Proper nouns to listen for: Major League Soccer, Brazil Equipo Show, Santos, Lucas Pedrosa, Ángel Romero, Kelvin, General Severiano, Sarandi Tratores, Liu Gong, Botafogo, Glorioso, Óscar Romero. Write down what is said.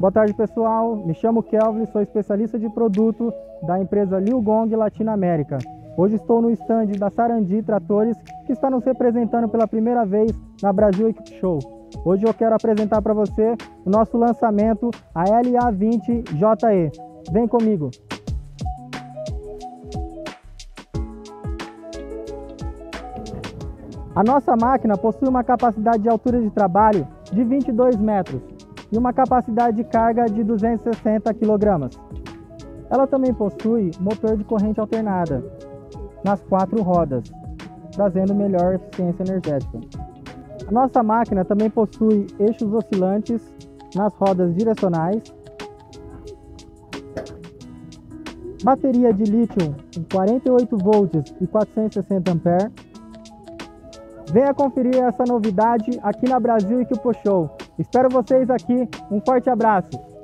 Boa tarde, pessoal. Me chamo Kelvin, sou especialista de produto da empresa Liu Gong Latinoamérica. Hoje estou no stand da Sarandi Tratores, que está nos representando pela primeira vez na Brazil Equipo Show. Hoje eu quero apresentar para você o nosso lançamento, a LA20JE. Vem comigo! A nossa máquina possui uma capacidade de altura de trabalho de 22 metros e uma capacidade de carga de 260 kg. Ela também possui motor de corrente alternada nas 4 rodas, trazendo melhor eficiência energética. A nossa máquina também possui eixos oscilantes nas rodas direcionais, bateria de lítio com 48 volts e 460 amperes. Venha conferir essa novidade aqui na Brazil Equipo Show. Espero vocês aqui. Um forte abraço!